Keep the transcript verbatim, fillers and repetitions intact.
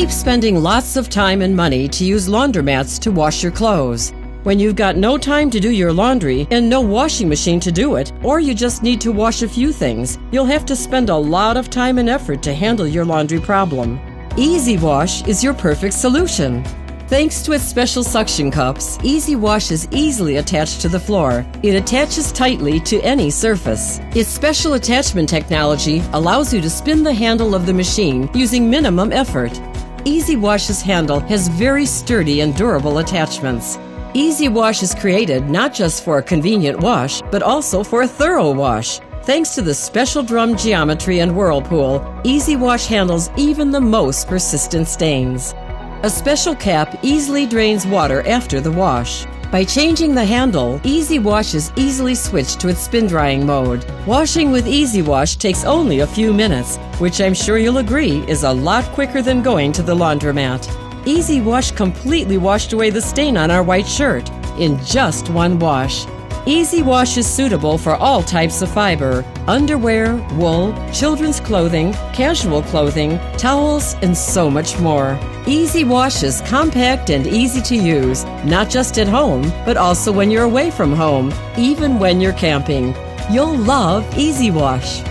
keep spending lots of time and money to use laundromats to wash your clothes, when you've got no time to do your laundry and no washing machine to do it, or you just need to wash a few things, you'll have to spend a lot of time and effort to handle your laundry problem. EasyWash is your perfect solution. Thanks to its special suction cups, EasyWash is easily attached to the floor. It attaches tightly to any surface. Its special attachment technology allows you to spin the handle of the machine using minimum effort. EasyWash's handle has very sturdy and durable attachments. EasyWash is created not just for a convenient wash, but also for a thorough wash. Thanks to the special drum geometry and whirlpool, EasyWash handles even the most persistent stains. A special cap easily drains water after the wash. By changing the handle, EasyWash is easily switched to its spin drying mode. Washing with EasyWash takes only a few minutes, which I'm sure you'll agree is a lot quicker than going to the laundromat. EasyWash completely washed away the stain on our white shirt in just one wash. EasyWash is suitable for all types of fiber: underwear, wool, children's clothing, casual clothing, towels, and so much more. EasyWash is compact and easy to use, not just at home, but also when you're away from home, even when you're camping. You'll love EasyWash.